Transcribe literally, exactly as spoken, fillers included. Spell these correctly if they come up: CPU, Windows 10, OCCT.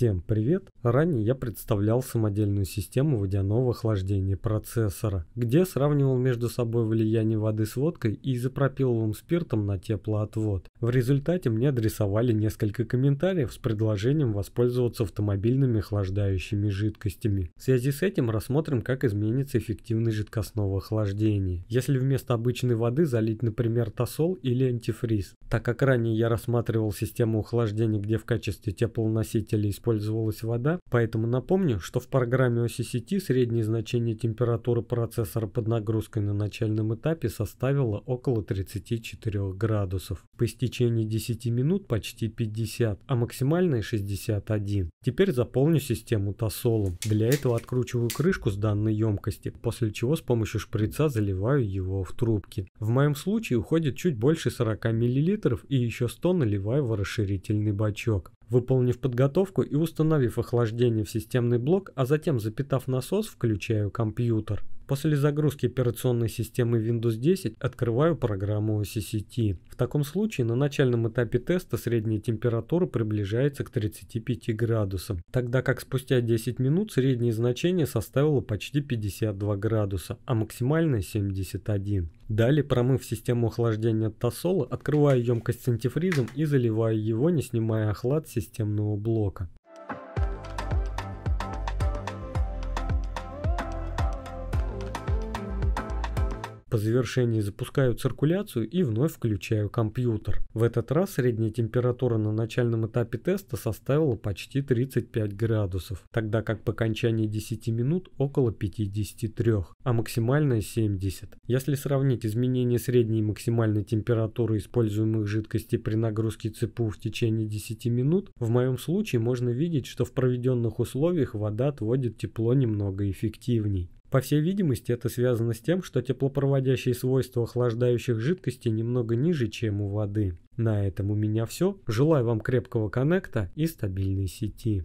Всем привет! Ранее я представлял самодельную систему водяного охлаждения процессора, где сравнивал между собой влияние воды с водкой и изопропиловым спиртом на теплоотвод. В результате мне адресовали несколько комментариев с предложением воспользоваться автомобильными охлаждающими жидкостями. В связи с этим рассмотрим, как изменится эффективность жидкостного охлаждения, если вместо обычной воды залить, например, тосол или антифриз. Так как ранее я рассматривал систему охлаждения, где в качестве теплоносителя использовалась вода, поэтому напомню, что в программе о си си ти среднее значение температуры процессора под нагрузкой на начальном этапе составило около тридцати четырёх градусов. По истечении десяти минут почти пятьдесят, а максимальное шестьдесят один. Теперь заполню систему тосолом. Для этого откручиваю крышку с данной емкости, после чего с помощью шприца заливаю его в трубки. В моем случае уходит чуть больше сорока миллилитров и еще сто наливаю в расширительный бачок. Выполнив подготовку и установив охлаждение в системный блок, а затем запитав насос, включаю компьютер. После загрузки операционной системы Windows десять открываю программу о си си ти. В таком случае на начальном этапе теста средняя температура приближается к тридцати пяти градусам, тогда как спустя десять минут среднее значение составило почти пятьдесят два градуса, а максимальное семьдесят один. Далее, промыв систему охлаждения от тосола, открываю емкость с антифризом и заливаю его, не снимая охлад системного блока. По завершении запускаю циркуляцию и вновь включаю компьютер. В этот раз средняя температура на начальном этапе теста составила почти тридцать пять градусов, тогда как по окончании десяти минут около пятидесяти трёх, а максимальная семьдесят. Если сравнить изменение средней и максимальной температуры используемых жидкостей при нагрузке ЦПУ в течение десяти минут, в моем случае можно видеть, что в проведенных условиях вода отводит тепло немного эффективней. По всей видимости, это связано с тем, что теплопроводящие свойства охлаждающих жидкостей немного ниже, чем у воды. На этом у меня все. Желаю вам крепкого коннекта и стабильной сети.